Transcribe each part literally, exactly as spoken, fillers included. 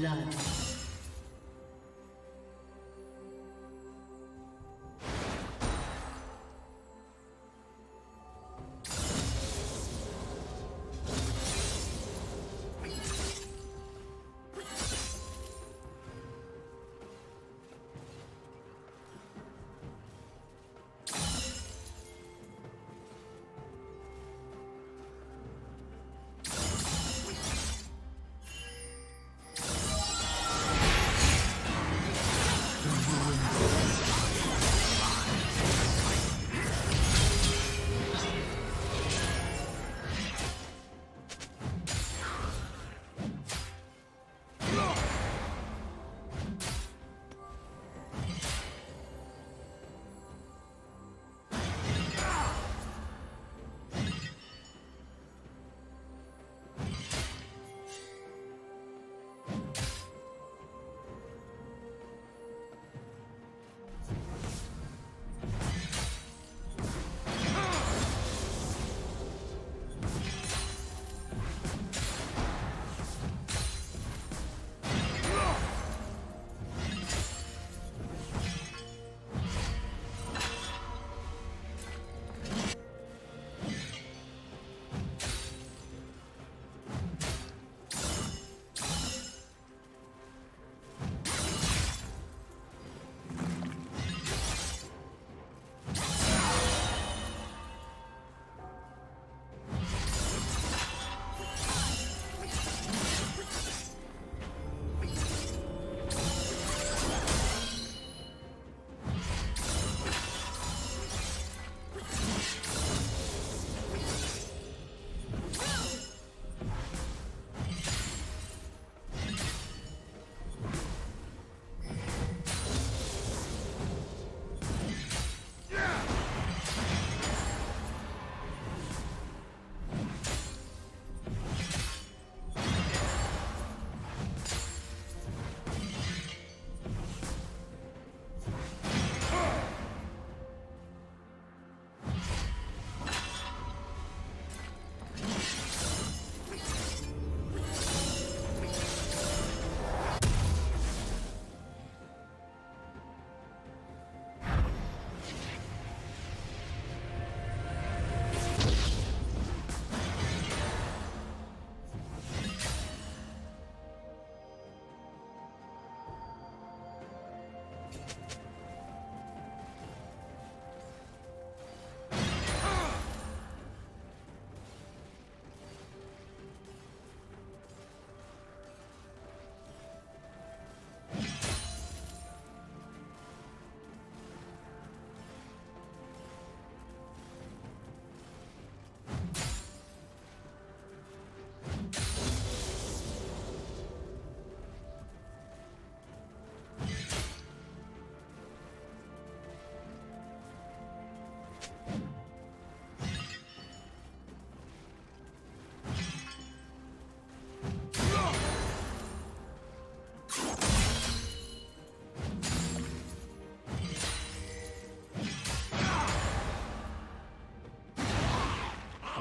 blood.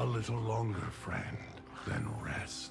A little longer, friend, then rest.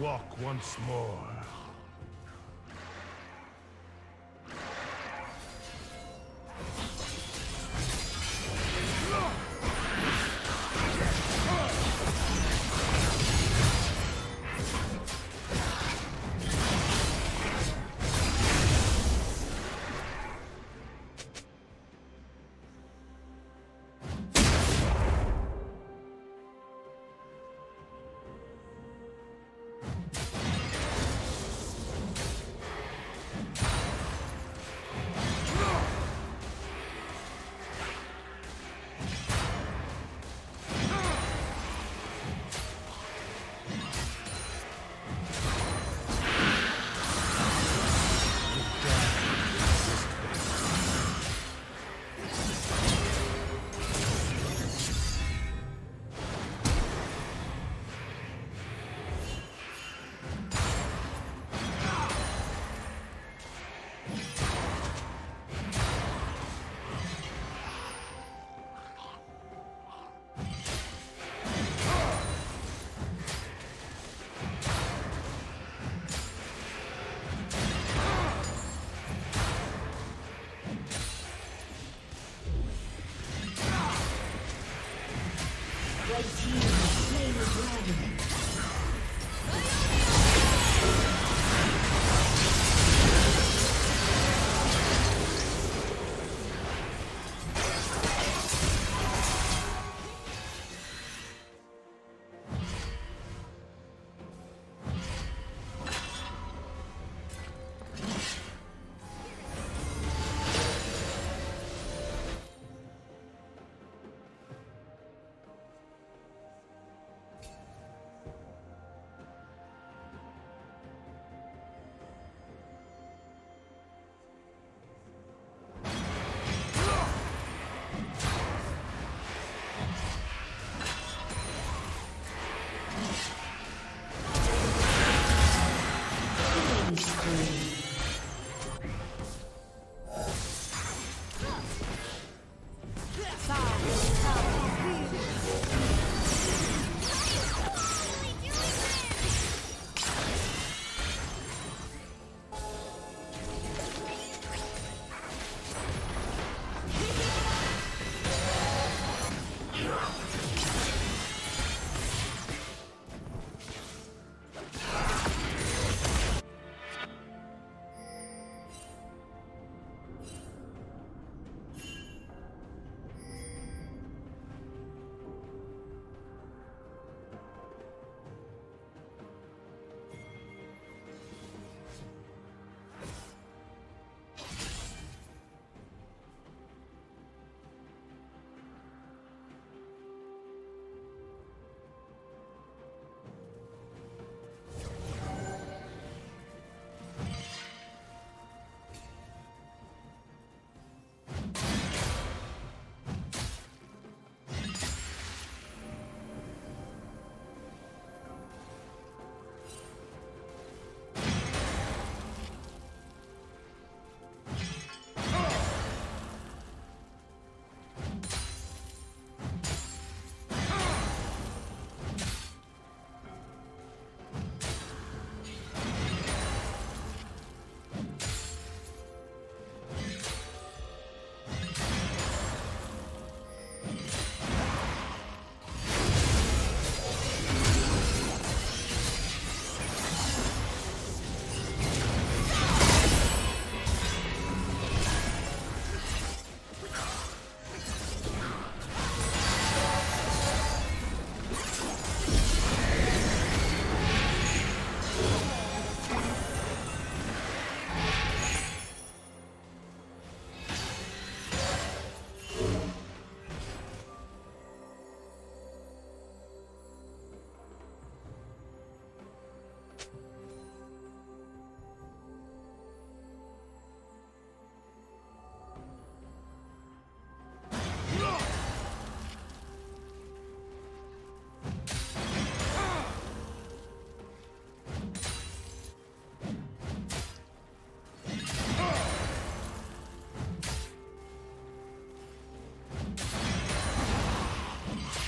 walk once more.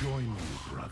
Join me, brother.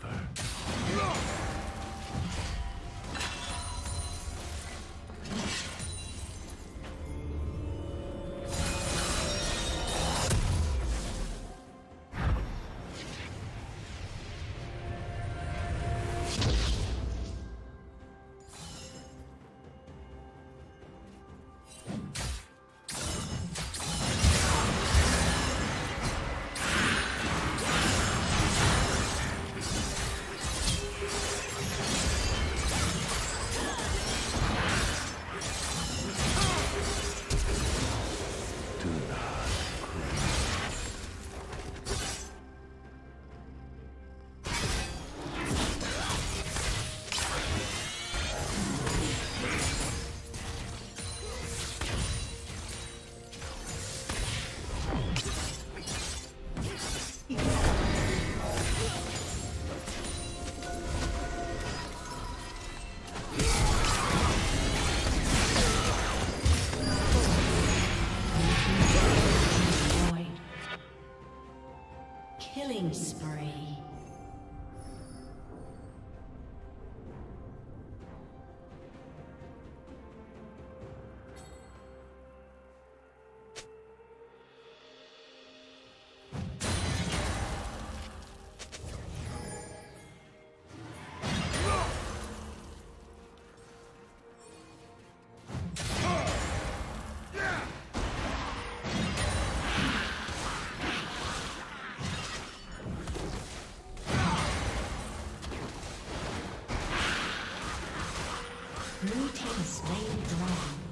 Blue team has slain the dragon.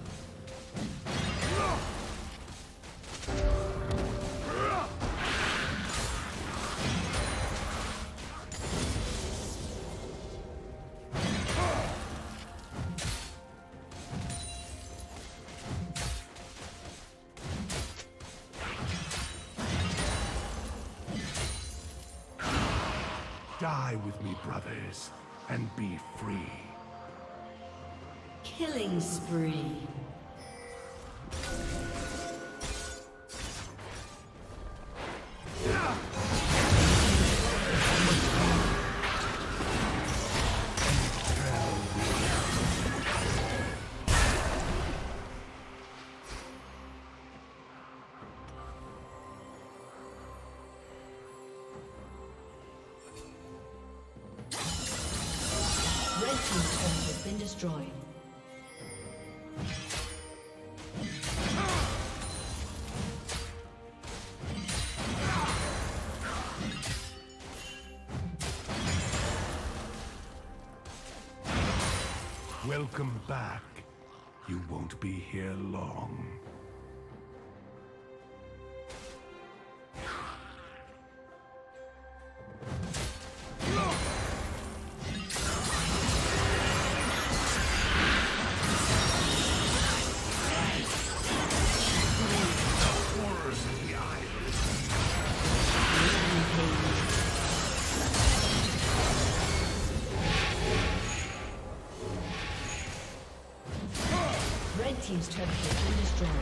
Die with me, brothers, and be free. Killing spree. Destroyed. Welcome back. You won't be here long. Team's turret has been destroyed.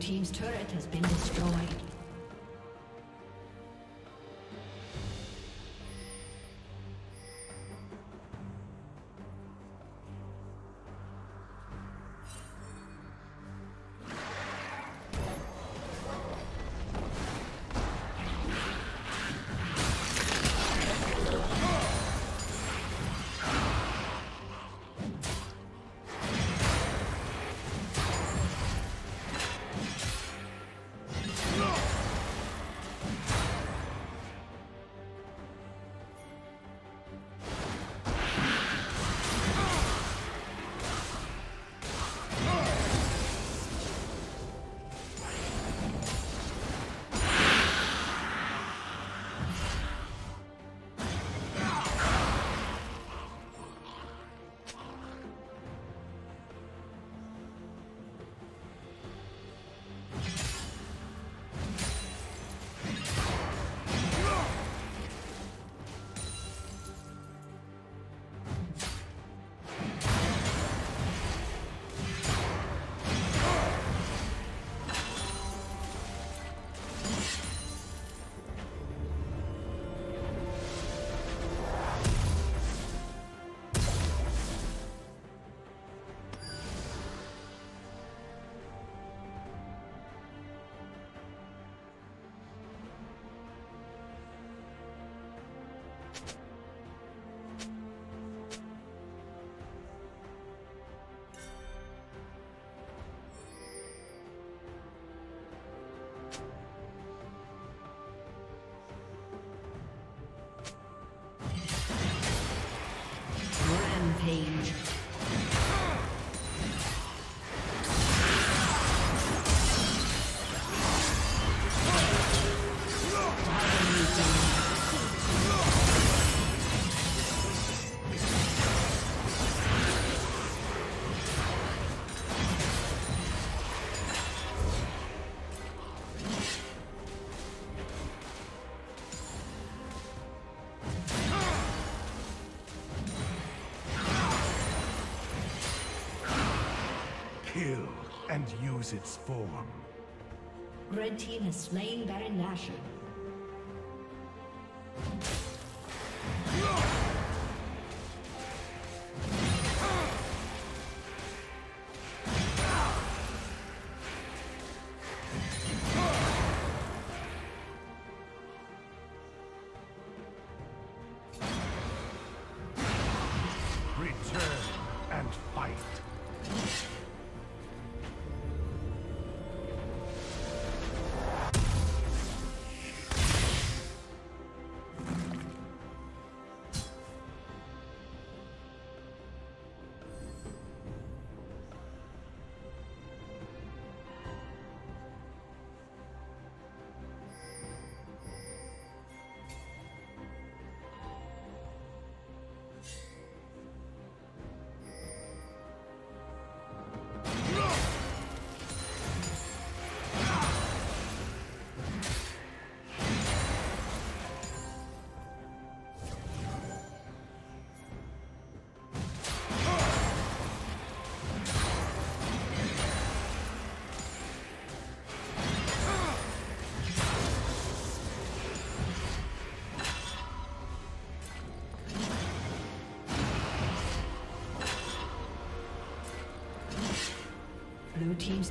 Team's turret has been destroyed. Kill and use its form. Red team has slain Baron Nashor. Blue team's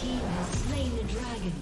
team has slain the dragon.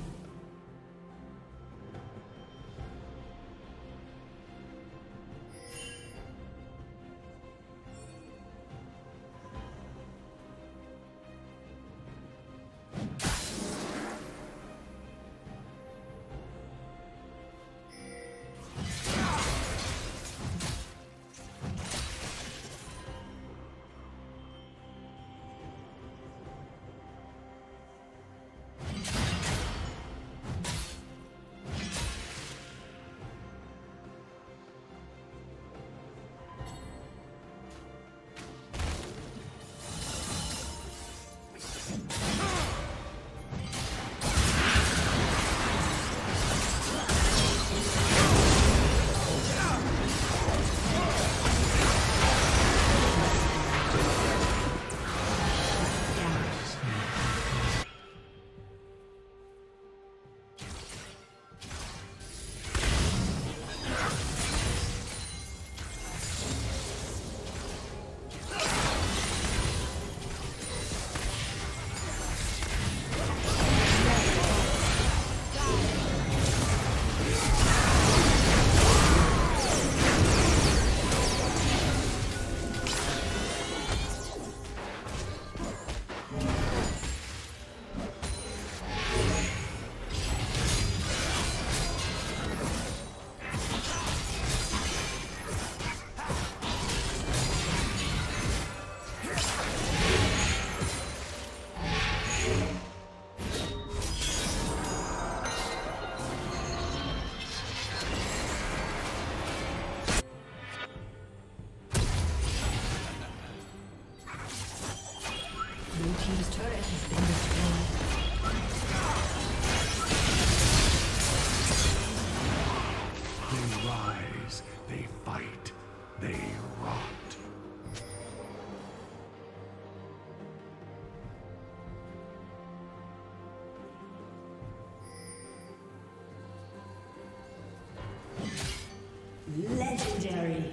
Legendary.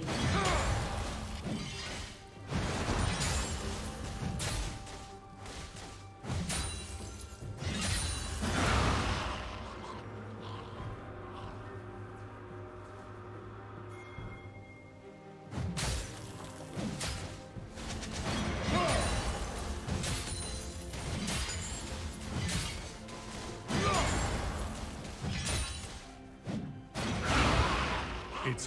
It's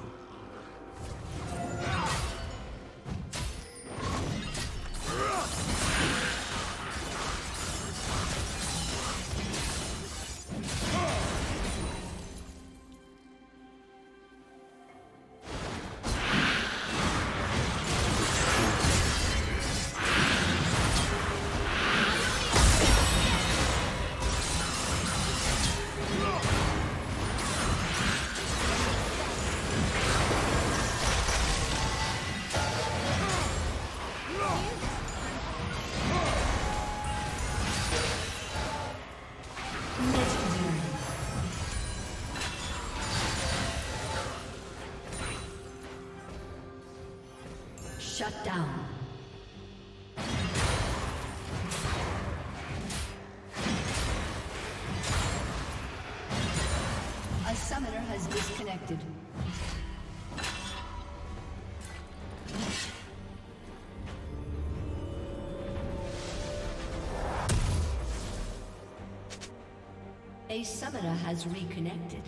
Shut down. A summoner has disconnected. A summoner has reconnected.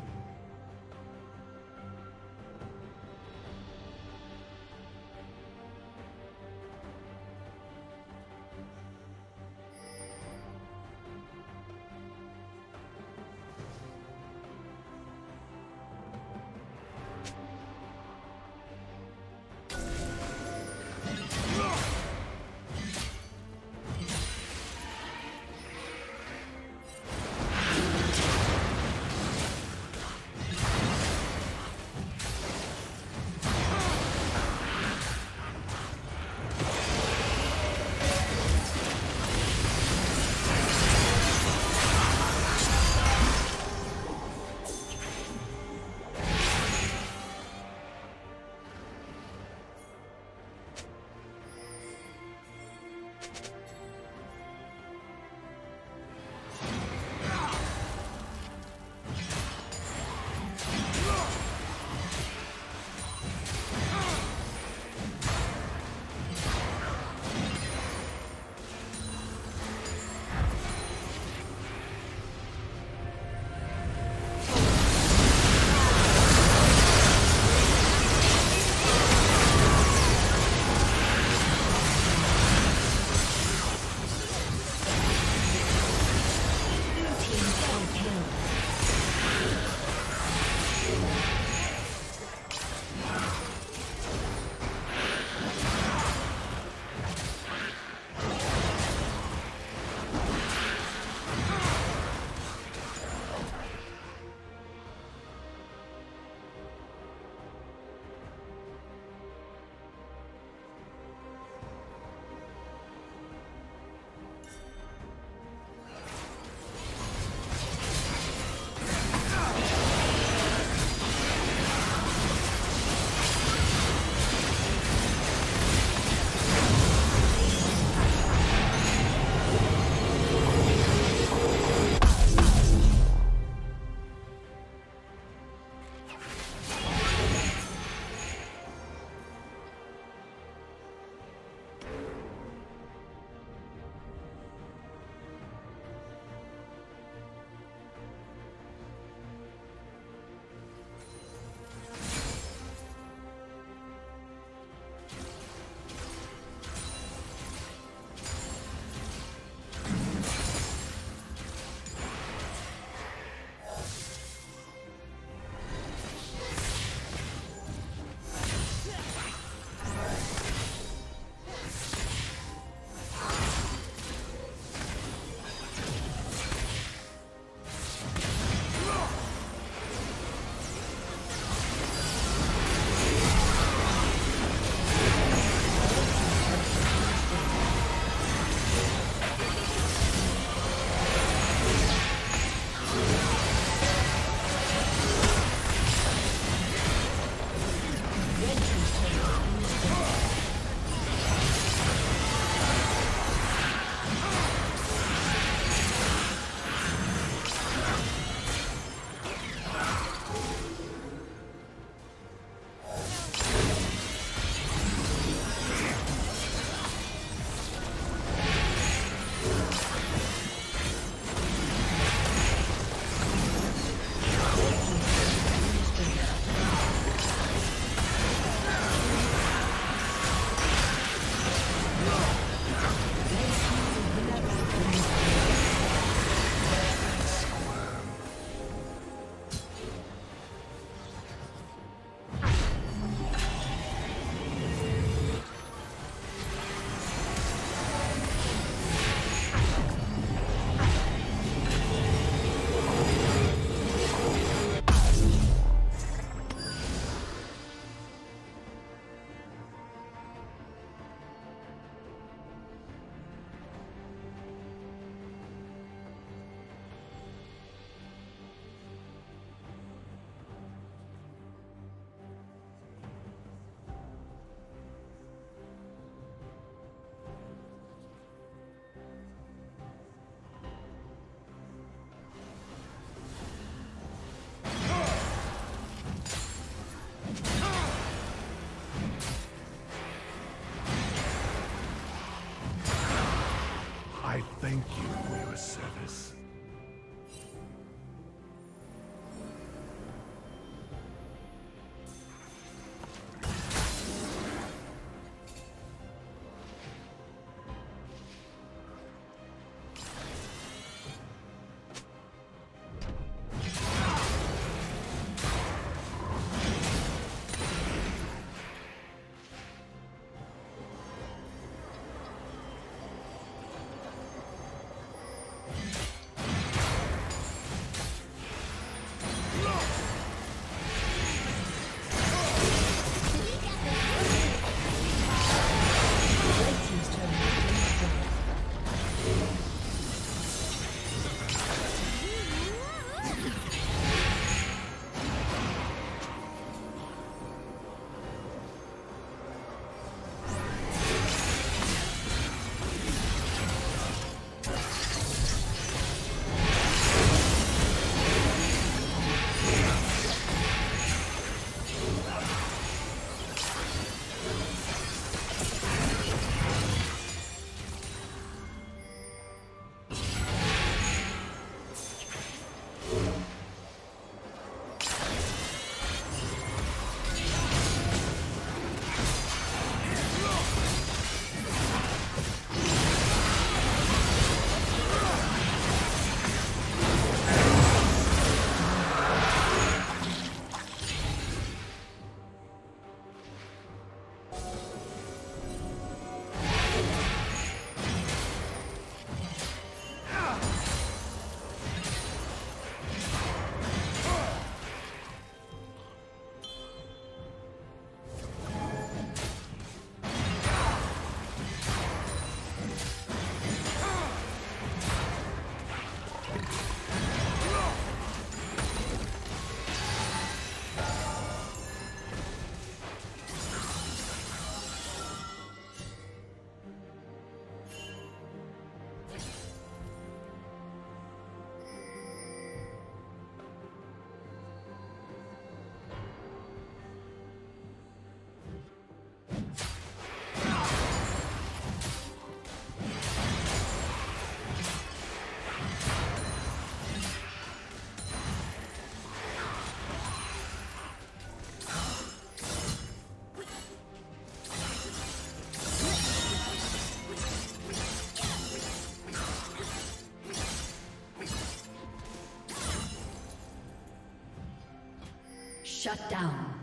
Shut down.